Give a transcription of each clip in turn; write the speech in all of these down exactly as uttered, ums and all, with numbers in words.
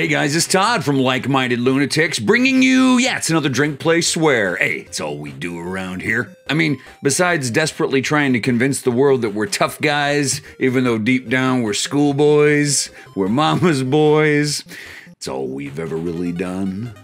Hey guys, it's Todd from Like Minded Lunatics, bringing you, yeah, it's another Drink, Play, Swear. Hey, it's all we do around here. I mean, besides desperately trying to convince the world that we're tough guys, even though deep down we're schoolboys, we're mama's boys, it's all we've ever really done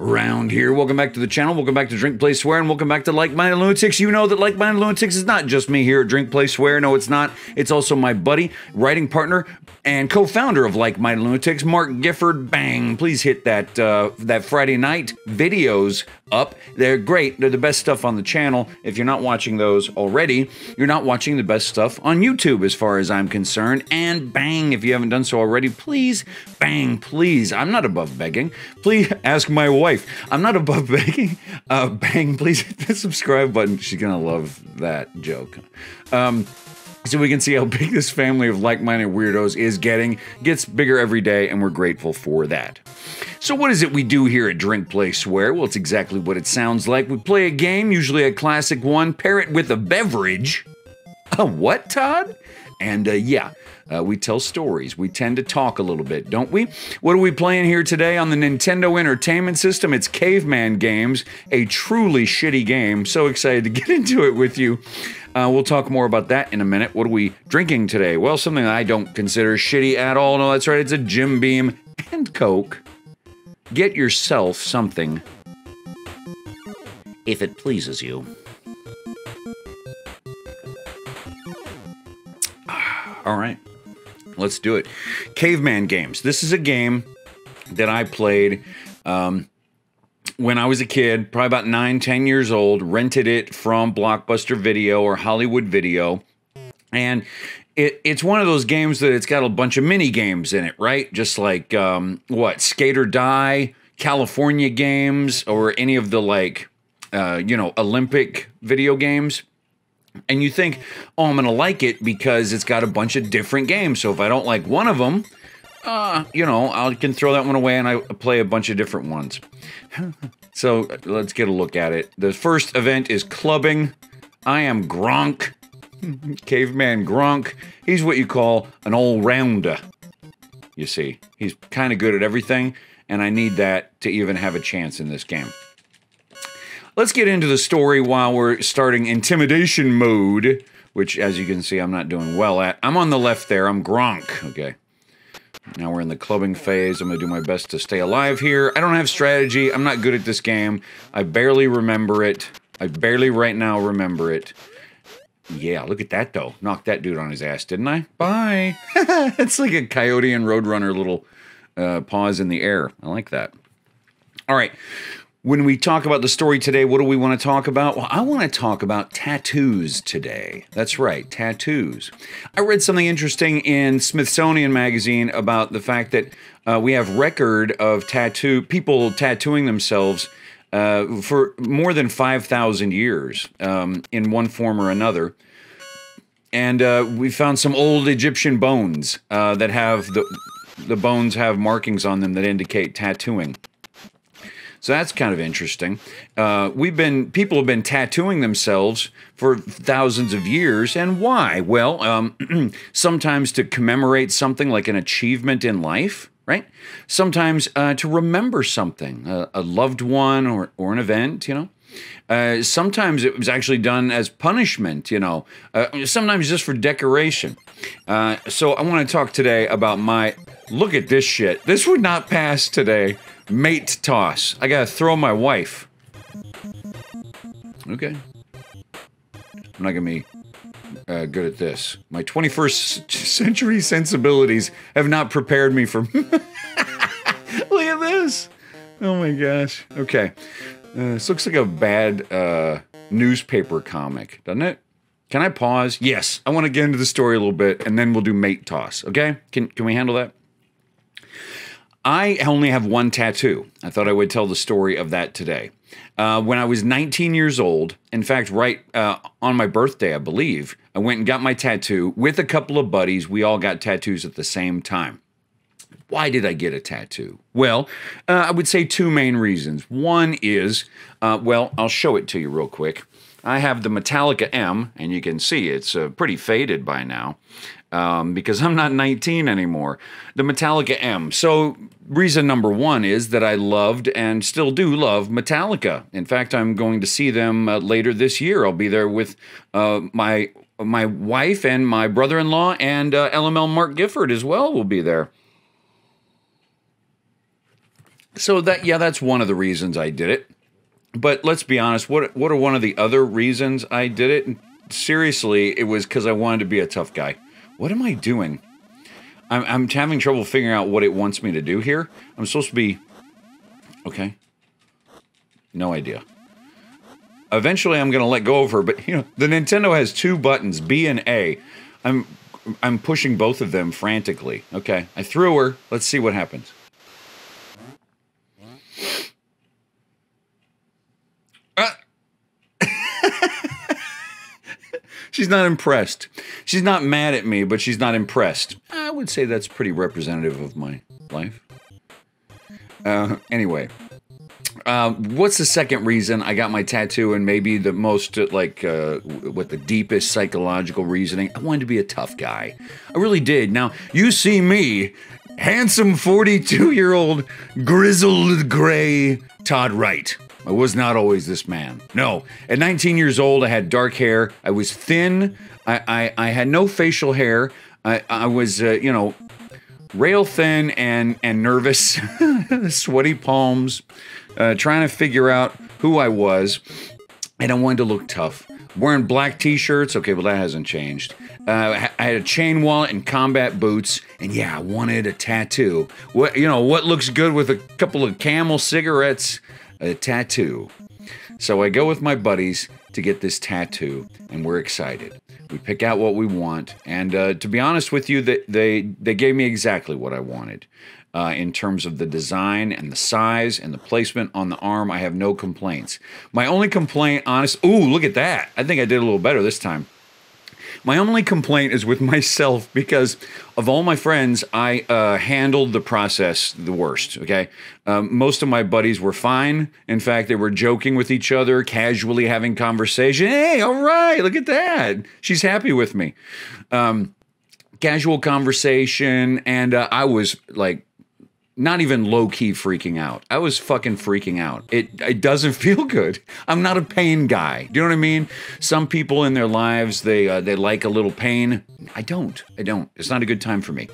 around here. Welcome back to the channel, welcome back to Drink, Play, Swear, and welcome back to Like Minded Lunatics. You know that Like Minded Lunatics is not just me here at Drink, Play, Swear. No, it's not. It's also my buddy, writing partner, and co-founder of Like Minded Lunatics, Mark Gifford. Bang! Please hit that uh, that Friday night videos up. They're great. They're the best stuff on the channel. If you're not watching those already, you're not watching the best stuff on YouTube as far as I'm concerned. And bang! If you haven't done so already, please, bang, please. I'm not above begging. Please ask my wife. I'm not above begging. Uh, bang, please hit the subscribe button. She's gonna love that joke. Um... So we can see how big this family of like-minded weirdos is getting. Gets bigger every day, and we're grateful for that. So what is it we do here at Drink, Play, Swear? Well, it's exactly what it sounds like. We play a game, usually a classic one, pair it with a beverage. A what, Todd? And, uh, yeah, uh, we tell stories. We tend to talk a little bit, don't we? What are we playing here today on the Nintendo Entertainment System? It's Caveman Games, a truly shitty game. So excited to get into it with you. Uh, we'll talk more about that in a minute. What are we drinking today? Well, something that I don't consider shitty at all. No, that's right. It's a Jim Beam and Coke. Get yourself something, if it pleases you. All right, let's do it. Caveman Games. This is a game that I played um, when I was a kid, probably about nine, ten years old, rented it from Blockbuster Video or Hollywood Video. And it, it's one of those games that it's got a bunch of mini games in it, right? Just like, um, what, Skate or Die, California Games, or any of the, like, uh, you know, Olympic video games. And you think, oh, I'm going to like it because it's got a bunch of different games. So if I don't like one of them, uh, you know, I can throw that one away and I play a bunch of different ones. So let's get a look at it. The first event is clubbing. I am Gronk. Caveman Gronk. He's what you call an all-rounder. You see, he's kind of good at everything. And I need that to even have a chance in this game. Let's get into the story while we're starting intimidation mode, which, as you can see, I'm not doing well at. I'm on the left there. I'm Gronk. Okay. Now we're in the clubbing phase. I'm going to do my best to stay alive here. I don't have strategy. I'm not good at this game. I barely remember it. I barely right now remember it. Yeah, look at that, though. Knocked that dude on his ass, didn't I? Bye. It's like a Coyote and Roadrunner little uh, pause in the air. I like that. All right. When we talk about the story today, what do we want to talk about? Well, I want to talk about tattoos today. That's right, tattoos. I read something interesting in Smithsonian Magazine about the fact that uh, we have record of tattoo people tattooing themselves uh, for more than five thousand years um, in one form or another. And uh, we found some old Egyptian bones uh, that have, the, the bones have markings on them that indicate tattooing. So that's kind of interesting. Uh, we've been, people have been tattooing themselves for thousands of years. And why? Well, um, sometimes to commemorate something like an achievement in life, right? Sometimes uh, to remember something, a, a loved one or, or an event, you know. Uh, sometimes it was actually done as punishment, you know, uh, sometimes just for decoration. Uh, so I want to talk today about my, look at this shit. This would not pass today. Mate toss. I gotta throw my wife. Okay. I'm not gonna be uh, good at this. My twenty-first century sensibilities have not prepared me for... Look at this. Oh my gosh. Okay. Uh, this looks like a bad uh, newspaper comic, doesn't it? Can I pause? Yes. I want to get into the story a little bit, and then we'll do mate toss. Okay? Can, can we handle that? I only have one tattoo. I thought I would tell the story of that today. Uh, when I was nineteen years old, in fact, right uh, on my birthday, I believe, I went and got my tattoo with a couple of buddies. We all got tattoos at the same time. Why did I get a tattoo? Well, uh, I would say two main reasons. One is, uh, well, I'll show it to you real quick. I have the Metallica M, and you can see it's uh, pretty faded by now, um, because I'm not nineteen anymore. The Metallica M. So reason number one is that I loved and still do love Metallica. In fact, I'm going to see them uh, later this year. I'll be there with uh, my my wife and my brother-in-law, and uh, L M L Mark Gifford as well will be there. So that, yeah, that's one of the reasons I did it. But let's be honest, what what are one of the other reasons I did it? Seriously, it was because I wanted to be a tough guy. What am I doing? I'm, I'm having trouble figuring out what it wants me to do here. I'm supposed to be... Okay. No idea. Eventually, I'm going to let go of her, but, you know, the Nintendo has two buttons, B and A. I'm, I'm pushing both of them frantically. Okay, I threw her. Let's see what happens. She's not impressed. She's not mad at me, but she's not impressed. I would say that's pretty representative of my life. Uh, anyway, uh, what's the second reason I got my tattoo, and maybe the most, uh, like, uh, what the deepest psychological reasoning? I wanted to be a tough guy. I really did. Now, you see me, handsome forty-two-year-old, grizzled gray Todd Wright. I was not always this man. No. At nineteen years old, I had dark hair. I was thin. I, I, I had no facial hair. I, I was, uh, you know, rail thin and, and nervous. Sweaty palms. Uh, trying to figure out who I was. And I wanted to look tough. Wearing black t-shirts. Okay, well, that hasn't changed. Uh, I had a chain wallet and combat boots. And yeah, I wanted a tattoo. What, you know, what looks good with a couple of Camel cigarettes? A tattoo. So I go with my buddies to get this tattoo, and we're excited. We pick out what we want, and uh, to be honest with you, they, they, they gave me exactly what I wanted. Uh, in terms of the design and the size and the placement on the arm, I have no complaints. My only complaint, honest, ooh, look at that. I think I did a little better this time. My only complaint is with myself, because of all my friends, I uh, handled the process the worst, okay? Um, most of my buddies were fine. In fact, they were joking with each other, casually having conversation. Hey, all right, look at that. She's happy with me. Um, casual conversation, and uh, I was like... not even low-key freaking out. I was fucking freaking out. It, it doesn't feel good. I'm not a pain guy. Do you know what I mean? Some people in their lives, they uh, they like a little pain. I don't. I don't. It's not a good time for me.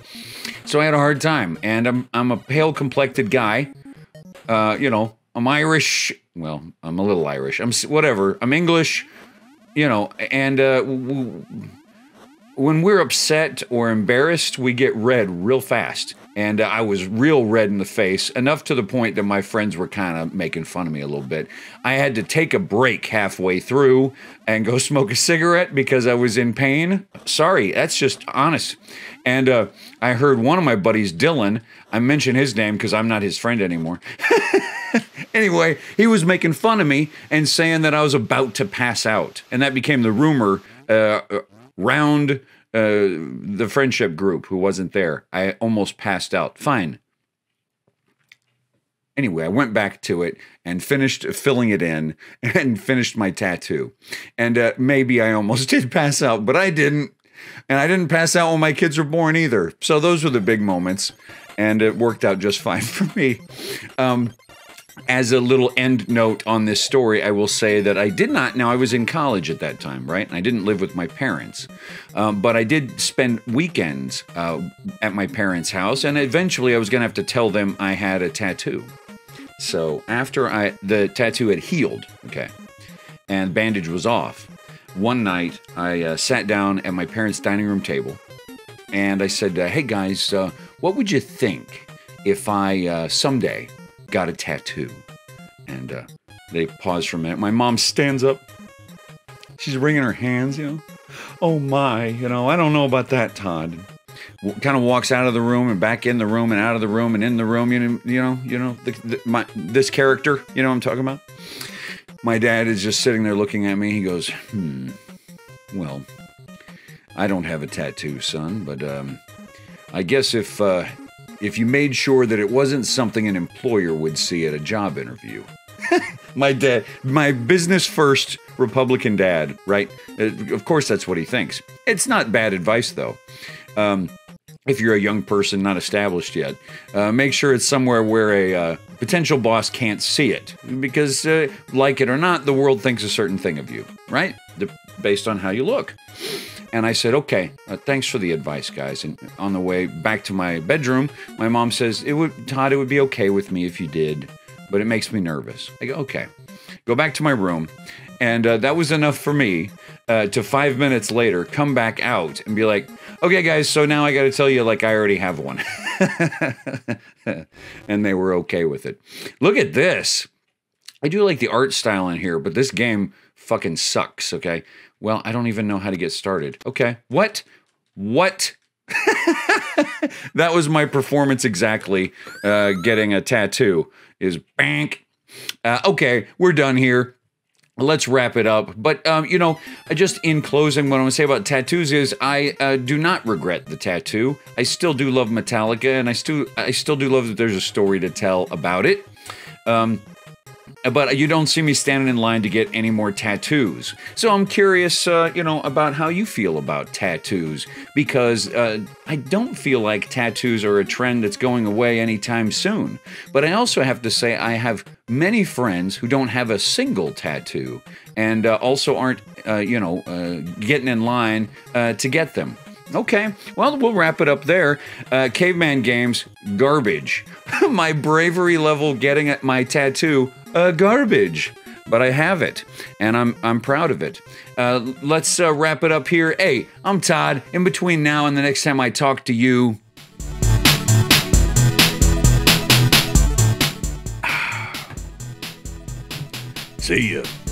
So I had a hard time, and I'm, I'm a pale-complected guy. Uh, you know, I'm Irish. Well, I'm a little Irish. I'm whatever. I'm English, you know, and... Uh, when we're upset or embarrassed, we get red real fast. And uh, I was real red in the face, enough to the point that my friends were kind of making fun of me a little bit. I had to take a break halfway through and go smoke a cigarette because I was in pain. Sorry, that's just honest. And uh, I heard one of my buddies, Dylan, I mention his name because I'm not his friend anymore. Anyway, he was making fun of me and saying that I was about to pass out. And that became the rumor uh, round uh, the friendship group who wasn't there. I almost passed out. Fine. Anyway, I went back to it and finished filling it in and finished my tattoo. And uh, maybe I almost did pass out, but I didn't. And I didn't pass out when my kids were born either. So those were the big moments. And it worked out just fine for me. Um, As a little end note on this story, I will say that I did not, now I was in college at that time, right? And I didn't live with my parents, um, but I did spend weekends uh, at my parents' house, and eventually I was going to have to tell them I had a tattoo. So after I, the tattoo had healed, okay, and bandage was off, one night I uh, sat down at my parents' dining room table, and I said, uh, hey guys, uh, what would you think if I uh, someday... got a tattoo? And uh, they paused for a minute. My mom stands up. She's wringing her hands, you know. Oh my, you know, I don't know about that, Todd. W kind of walks out of the room and back in the room and out of the room and in the room. You know, you know, you know the, the, my, this character, you know what I'm talking about? My dad is just sitting there looking at me. He goes, hmm, well, I don't have a tattoo, son, but um, I guess if... Uh, If you made sure that it wasn't something an employer would see at a job interview. My dad, my business first, Republican dad, right? Of course, that's what he thinks. It's not bad advice, though. Um, if you're a young person not established yet, uh, make sure it's somewhere where a uh, potential boss can't see it. Because, uh, like it or not, the world thinks a certain thing of you, right? De- based on how you look. And I said, okay, uh, thanks for the advice, guys. And on the way back to my bedroom, my mom says, "It would, Todd, it would be okay with me if you did, but it makes me nervous." I go, okay. Go back to my room. And uh, that was enough for me uh, to five minutes later come back out and be like, okay, guys, so now I got to tell you, like, I already have one. And they were okay with it. Look at this. I do like the art style in here, but this game fucking sucks, okay? Well, I don't even know how to get started. Okay, what? What? That was my performance exactly, uh, getting a tattoo is bank. Uh, okay, we're done here. Let's wrap it up. But, um, you know, just in closing, what I want to say about tattoos is I uh, do not regret the tattoo. I still do love Metallica, and I still, I still do love that there's a story to tell about it. Um... But you don't see me standing in line to get any more tattoos. So I'm curious, uh, you know, about how you feel about tattoos. Because uh, I don't feel like tattoos are a trend that's going away anytime soon. But I also have to say I have many friends who don't have a single tattoo. And uh, also aren't, uh, you know, uh, getting in line uh, to get them. Okay, well, we'll wrap it up there. Uh, Caveman Games, garbage. My bravery level getting at my tattoo, Uh, garbage, but I have it, and I'm I'm proud of it. Uh, let's uh, wrap it up here. Hey, I'm Todd. In between now and the next time I talk to you, see ya.